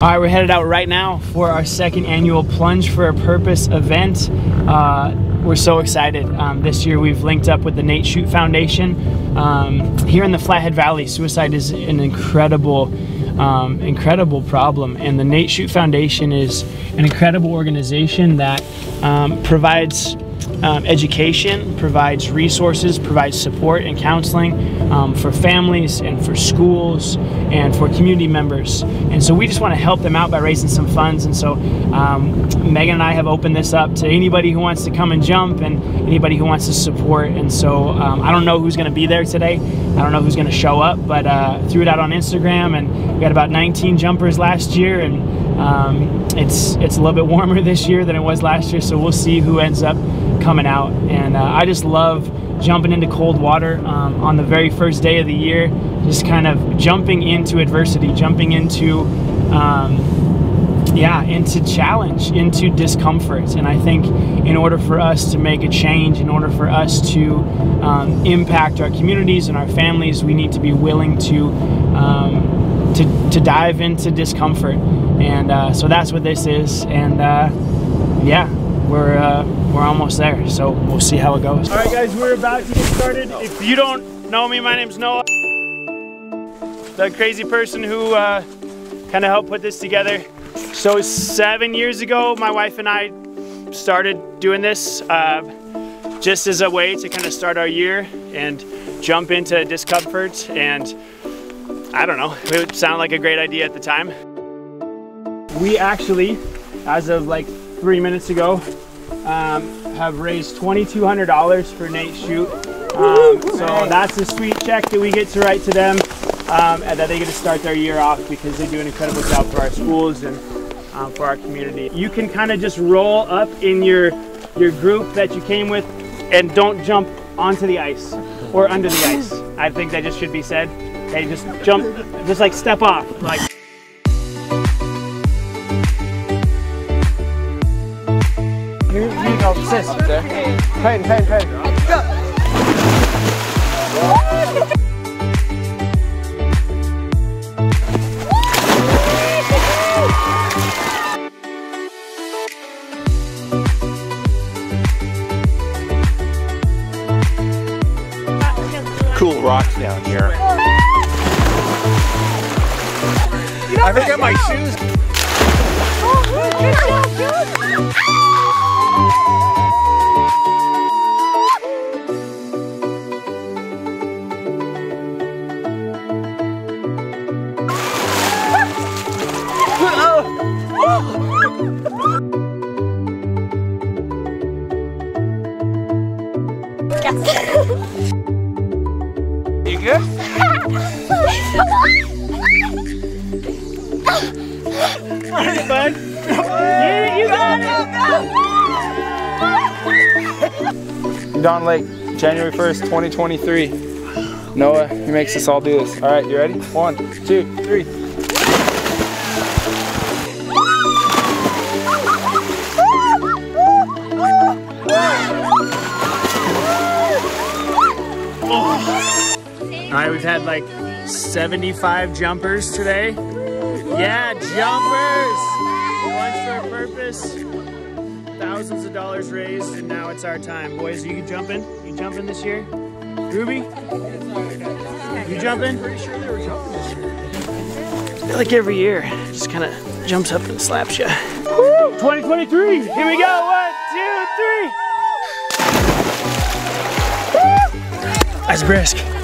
All right, we're headed out right now for our second annual Plunge for a Purpose event. We're so excited. This year we've linked up with the Nate Chute Foundation. Here in the Flathead Valley, suicide is an incredible problem, and the Nate Chute Foundation is an incredible organization that provides education, provides resources, provides support and counseling for families and for schools and for community members. And so we just want to help them out by raising some funds. And so Megan and I have opened this up to anybody who wants to come and jump and anybody who wants to support. And so I don't know who's going to be there today. I don't know who's going to show up, but threw it out on Instagram, and we got about 19 jumpers last year, and it's a little bit warmer this year than it was last year, so we'll see who ends up coming out. And I just love jumping into cold water on the very first day of the year, just kind of jumping into adversity, jumping into into challenge, into discomfort. And I think in order for us to make a change, in order for us to impact our communities and our families, we need to be willing to dive into discomfort. And so that's what this is. And we're almost there, so we'll see how it goes. All right, guys, we're about to get started. If you don't know me, my name's Noah, the crazy person who kind of helped put this together. So 7 years ago, my wife and I started doing this just as a way to kind of start our year and jump into discomfort. And I don't know, it would sound like a great idea at the time. We actually, as of like 3 minutes ago, have raised $2,200 for Nate Chute. So that's a sweet check that we get to write to them, and that they get to start their year off, because they do an incredible job for our schools and for our community. You can kind of just roll up in your group that you came with, and don't jump onto the ice or under the ice. I think that just should be said. Hey, just jump, just like step off. Like. Help, sis. Tighten. Cool rocks down here. I forgot my shoes. Oh, good. You good? All right, bud. You got it. Don Lake, January 1st, 2023. Noah, he makes us all do this. All right, you ready? 1, 2, 3. All right, we've had like 75 jumpers today. Yeah, jumpers! Plunge for a purpose. Thousands of dollars raised, and now it's our time. Boys, are you jumping? You jumping this year? Ruby? You jumping? Pretty sure they were jumping this year. I feel like every year, it just kind of jumps up and slaps you. Woo! 2023! Here we go! 1, 2, 3! That's brisk.